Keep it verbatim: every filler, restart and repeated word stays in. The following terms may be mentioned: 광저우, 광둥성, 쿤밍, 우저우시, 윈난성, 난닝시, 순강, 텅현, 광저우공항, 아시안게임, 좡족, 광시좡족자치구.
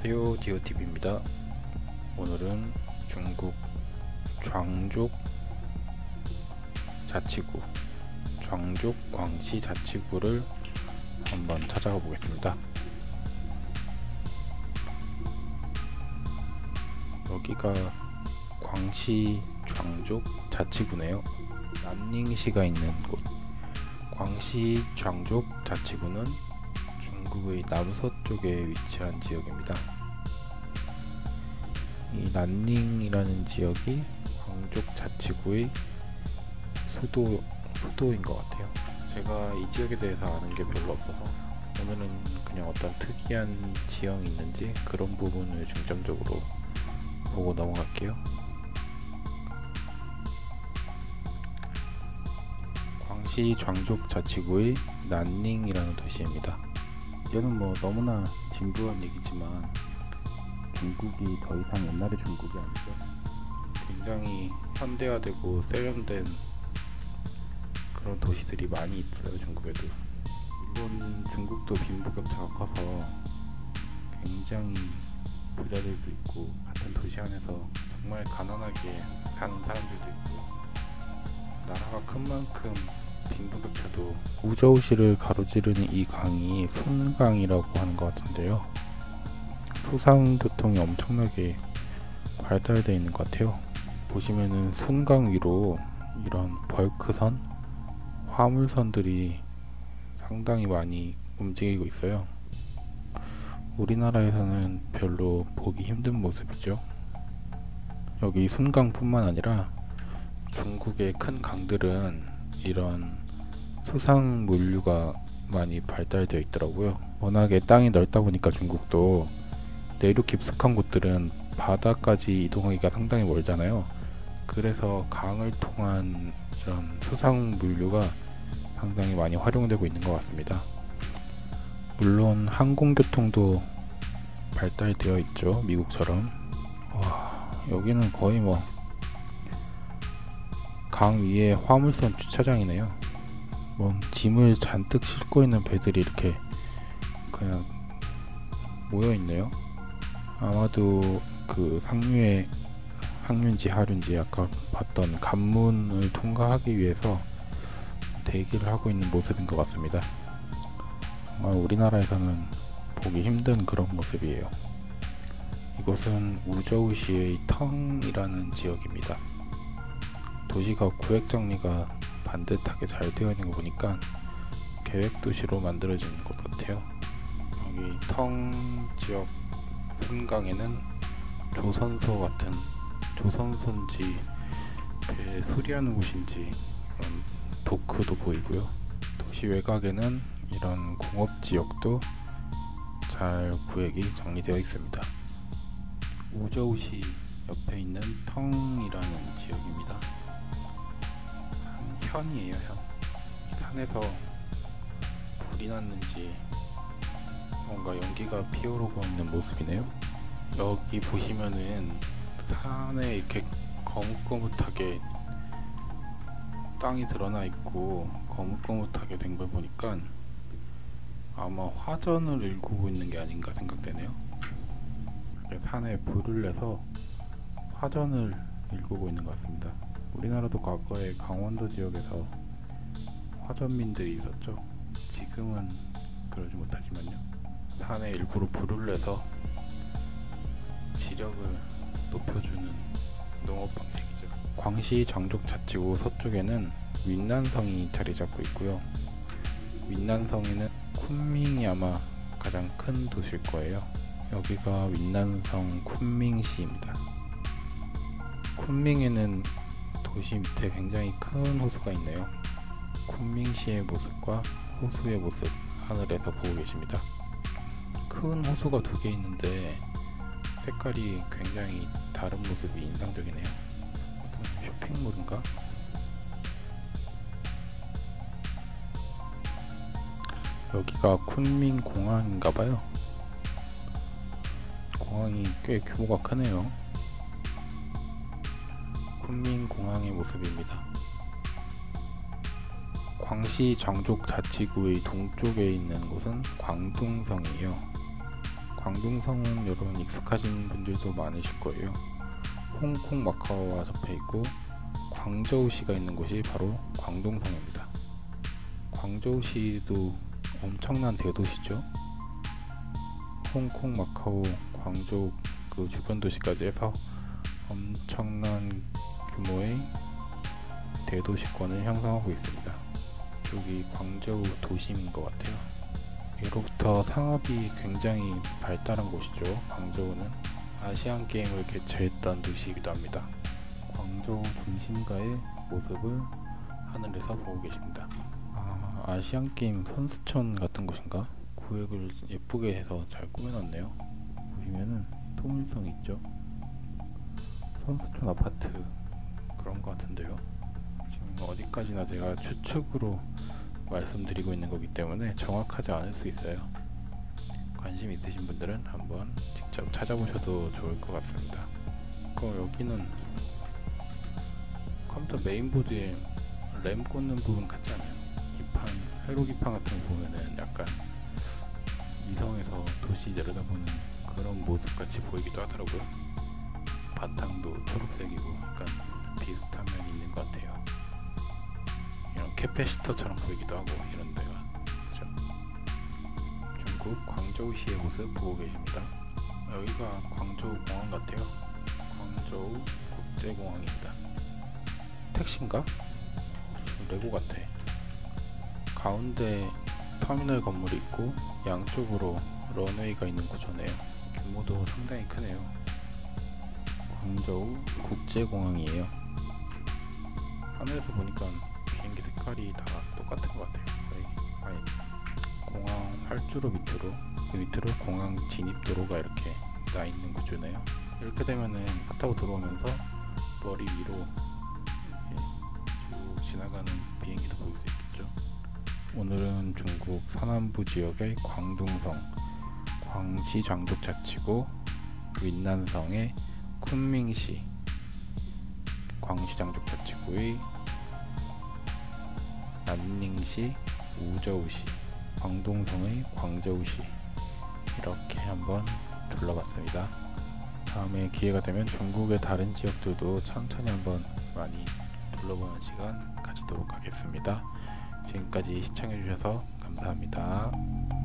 안녕하세요, 디오티비입니다. 오늘은 중국 좡족 자치구, 좡족 광시 자치구를 한번 찾아가 보겠습니다. 여기가 광시 좡족 자치구네요. 난닝시가 있는 곳. 광시 좡족 자치구는 중국의 남서쪽에 위치한 지역입니다. 이 난닝이라는 지역이 좡족 자치구의 수도, 수도인 것 같아요. 제가 이 지역에 대해서 아는 게 별로 없어서 오늘은 그냥 어떤 특이한 지형이 있는지 그런 부분을 중점적으로 보고 넘어갈게요. 광시 좡족 자치구의 난닝이라는 도시입니다. 이제는 뭐 너무나 진부한 얘기지만 중국이 더 이상 옛날의 중국이 아니죠. 굉장히 현대화되고 세련된 그런 도시들이 많이 있어요. 중국에도. 물론 중국도 빈부격차가 커서 굉장히 부자들도 있고 같은 도시 안에서 정말 가난하게 사는 사람들도 있고, 나라가 큰 만큼 빈부격차도. 우저우시를 가로지르는 이 강이 순강이라고 하는 것 같은데요. 수상교통이 엄청나게 발달되어 있는 것 같아요. 보시면은 순강 위로 이런 벌크선, 화물선들이 상당히 많이 움직이고 있어요. 우리나라에서는 별로 보기 힘든 모습이죠. 여기 순강뿐만 아니라 중국의 큰 강들은 이런 수상 물류가 많이 발달되어 있더라고요. 워낙에 땅이 넓다 보니까 중국도 내륙 깊숙한 곳들은 바다까지 이동하기가 상당히 멀잖아요. 그래서 강을 통한 이런 수상 물류가 상당히 많이 활용되고 있는 것 같습니다. 물론 항공교통도 발달되어 있죠, 미국처럼. 와, 여기는 거의 뭐 강 위에 화물선 주차장이네요. 뭐 짐을 잔뜩 싣고 있는 배들이 이렇게 그냥 모여있네요. 아마도 그 상류의 상류인지 하류인지 아까 봤던 관문을 통과하기 위해서 대기를 하고 있는 모습인 것 같습니다. 정말 우리나라에서는 보기 힘든 그런 모습이에요. 이곳은 우저우시의 텅이라는 지역입니다. 도시가 구획정리가 반듯하게 잘 되어 있는 거 보니까 계획도시로 만들어지는 것 같아요. 여기 텅 지역 순강에는 조선소 같은, 조선소인지 배 수리하는 곳인지 그런 도크도 보이고요. 도시 외곽에는 이런 공업지역도 잘 구획이 정리되어 있습니다. 우저우시 옆에 있는 텅이라는 지역입니다. 현이에요, 현. 산에서 불이 났는지 뭔가 연기가 피어오르고 있는 모습이네요. 여기 보시면은 산에 이렇게 거뭇거뭇하게 땅이 드러나 있고 거뭇거뭇하게 된 걸 보니까 아마 화전을 일구고 있는 게 아닌가 생각되네요. 산에 불을 내서 화전을 일구고 있는 것 같습니다. 우리나라도 과거에 강원도 지역에서 화전민들이 있었죠. 지금은 그러지 못하지만요. 산에 일부러 불을 내서 지력을 높여주는 농업 방식이죠. 광시 좡족 자치구 서쪽에는 윈난성이 자리 잡고 있고요. 윈난성에는 쿤밍이 아마 가장 큰 도시일 거예요. 여기가 윈난성 쿤밍시입니다. 쿤밍에는 도시 밑에 굉장히 큰 호수가 있네요. 쿤밍시의 모습과 호수의 모습 하늘에서 보고 계십니다. 큰 호수가 두 개 있는데 색깔이 굉장히 다른 모습이 인상적이네요. 어떤 쇼핑몰인가? 여기가 쿤밍 공항인가봐요. 공항이 꽤 규모가 크네요. 쿤밍공항의 모습입니다. 광시 좡족 자치구의 동쪽에 있는 곳은 광둥성이에요. 광둥성 여러분 익숙하신 분들도 많으실 거예요. 홍콩 마카오와 접해 있고 광저우시가 있는 곳이 바로 광둥성입니다. 광저우시도 엄청난 대도시죠. 홍콩, 마카오, 광저우 그 주변 도시까지 해서 엄청난 규모의 대도시권을 형성하고 있습니다. 여기 광저우 도심인 것 같아요. 예로부터 상업이 굉장히 발달한 곳이죠. 광저우는 아시안게임을 개최했던 도시이기도 합니다. 광저우 중심가의 모습을 하늘에서 보고 계십니다. 아, 아시안게임 선수촌 같은 곳인가? 구획을 예쁘게 해서 잘 꾸며놨네요. 보시면은 통일성 있죠? 선수촌 아파트 그런 것 같은데요. 지금 어디까지나 제가 추측으로 말씀드리고 있는 거기 때문에 정확하지 않을 수 있어요. 관심 있으신 분들은 한번 직접 찾아보셔도 좋을 것 같습니다. 그 여기는 컴퓨터 메인보드에 램 꽂는 부분 같지 않아요? 기판, 회로 기판 같은 거 보면은 약간 이성에서 도시 내려다보는 그런 모습같이 보이기도 하더라고요. 바탕도 초록색이고 약간 비슷한 면이 있는 것 같아요. 이런 캐패시터처럼 보이기도 하고 이런 데가 그렇죠? 중국 광저우시의 모습 보고 계십니다. 여기가 광저우공항 같아요. 광저우 국제공항입니다. 택시인가? 레고 같아. 가운데 터미널 건물이 있고 양쪽으로 런웨이가 있는 구조네요. 규모도 상당히 크네요. 광저우 국제공항이에요. 하늘에서 보니까 비행기 색깔이 다 똑같은 것 같아요. 거의. 아니, 공항 활주로 밑으로 그 밑으로 공항 진입도로가 이렇게 나 있는 구조네요. 이렇게 되면은 차 타고 들어오면서 머리 위로 쭉 지나가는 비행기도 보일 수 있겠죠. 오늘은 중국 서남부 지역의 광둥성, 광시좡족자치구, 윈난성의 쿤밍시, 광시좡족자치구의 난닝시, 우저우시, 광둥성의 광저우시 이렇게 한번 둘러봤습니다. 다음에 기회가 되면 중국의 다른 지역들도 천천히 한번 많이 둘러보는 시간 가지도록 하겠습니다. 지금까지 시청해주셔서 감사합니다.